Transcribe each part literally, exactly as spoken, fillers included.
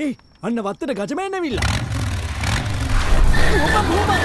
ஏய் அண்ணா வත්තட கஜமேன் ඇවිල්ලා. ஓப்பா ஓப்பா.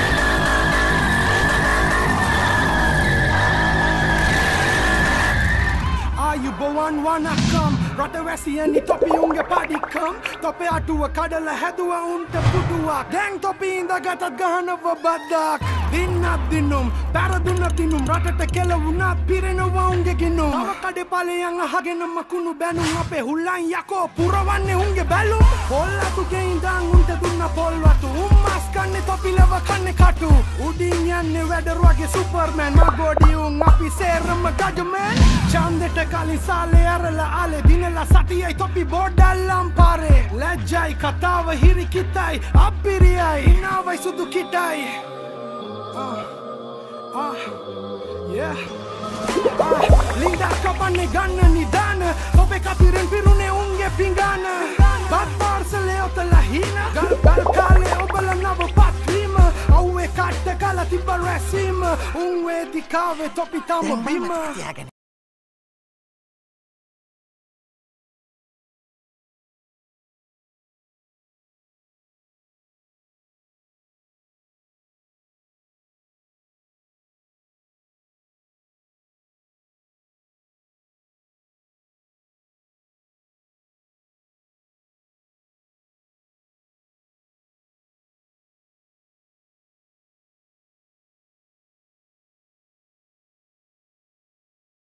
ආයුබෝවන් වනක්කම් රටවැසියන් ඉතොපියුන්ගේ පාඩිකම් තොපේ අටුව කඩලා හැදුවා උන්ට පුටුවක් දැන් තොපි ඉඳගත්ත් ගහනව බද්දක් දින්නක් දිනුම් පෙරදුන දිනුම් රටට කෙලවුණා පිරෙනවා උන්ගේ ගිනුම් තව කඩේ පලයන් අහගෙන මකුණු බැනුම් අපේ හුල්ලන් යකෝ පුරවන්නේ උන්ගේ බැලුම් පොල්ලතුගේ ඉඳන් උන්ට දුන්න පොල්වතු උම්මස් කන්නේ තොපිලව කන්නේ කටු උඩින් යන්නේ වැදර වගේ සුපර්මෑන් මගෝඩි උන් අපි සේරම ගජමන් ඡන්දෙට කලින් සාලේ අරලා ආලේ la satiyai topi bodalam pare lejjai katawa hirikitai apiriyai inavai sudu kitai ah ah yeah ah linda kapanne ganna nidana tope kapiren pirune unge pingana bat parcel otla hina gal gal kale obala navo patrima auwe katta kala tibarasima unwe dikave topi tamo bima